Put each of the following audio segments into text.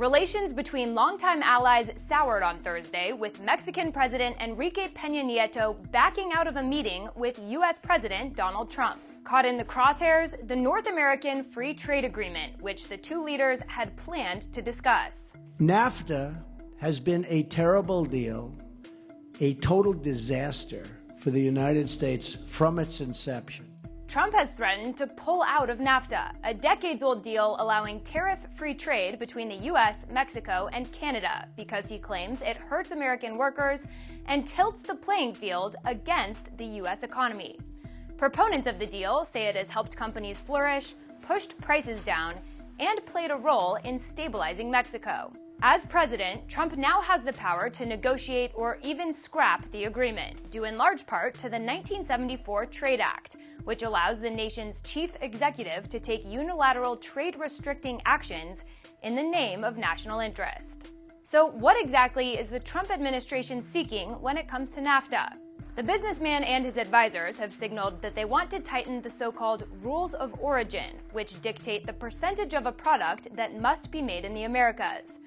Relations between longtime allies soured on Thursday, with Mexican President Enrique Peña Nieto backing out of a meeting with U.S. President Donald Trump. Caught in the crosshairs, the North American Free Trade Agreement, which the two leaders had planned to discuss. NAFTA has been a terrible deal, a total disaster for the United States from its inception. Trump has threatened to pull out of NAFTA, a decades-old deal allowing tariff-free trade between the U.S., Mexico, and Canada, because he claims it hurts American workers and tilts the playing field against the U.S. economy. Proponents of the deal say it has helped companies flourish, pushed prices down, and played a role in stabilizing Mexico. As president, Trump now has the power to negotiate or even scrap the agreement, due in large part to the 1974 Trade Act, which allows the nation's chief executive to take unilateral trade-restricting actions in the name of national interest. So what exactly is the Trump administration seeking when it comes to NAFTA? The businessman and his advisors have signaled that they want to tighten the so-called rules of origin, which dictate the percentage of a product that must be made in the Americas.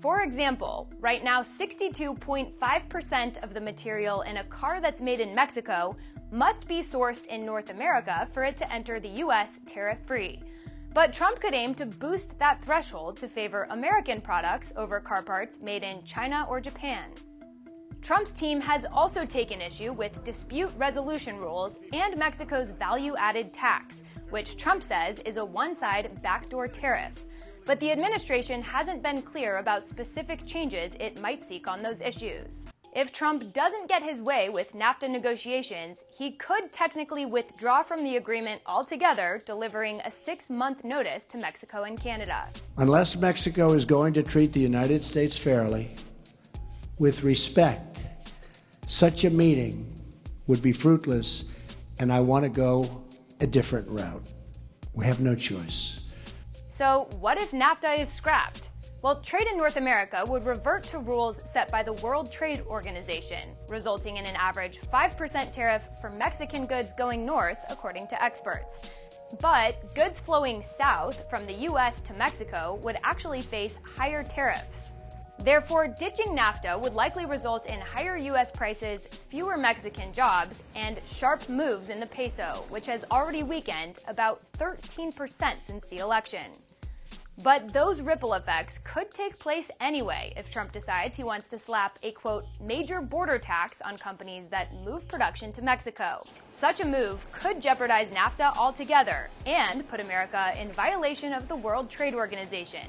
For example, right now 62.5% of the material in a car that's made in Mexico must be sourced in North America for it to enter the U.S. tariff-free. But Trump could aim to boost that threshold to favor American products over car parts made in China or Japan. Trump's team has also taken issue with dispute resolution rules and Mexico's value-added tax, which Trump says is a one-side backdoor tariff. But the administration hasn't been clear about specific changes it might seek on those issues. If Trump doesn't get his way with NAFTA negotiations, he could technically withdraw from the agreement altogether, delivering a 6-month notice to Mexico and Canada. Unless Mexico is going to treat the United States fairly, with respect, such a meeting would be fruitless, and I want to go a different route. We have no choice. So what if NAFTA is scrapped? Well, trade in North America would revert to rules set by the World Trade Organization, resulting in an average 5% tariff for Mexican goods going north, according to experts. But goods flowing south from the U.S. to Mexico would actually face higher tariffs. Therefore, ditching NAFTA would likely result in higher U.S. prices, fewer Mexican jobs, and sharp moves in the peso, which has already weakened about 13% since the election. But those ripple effects could take place anyway if Trump decides he wants to slap a, quote, major border tax on companies that move production to Mexico. Such a move could jeopardize NAFTA altogether and put America in violation of the World Trade Organization,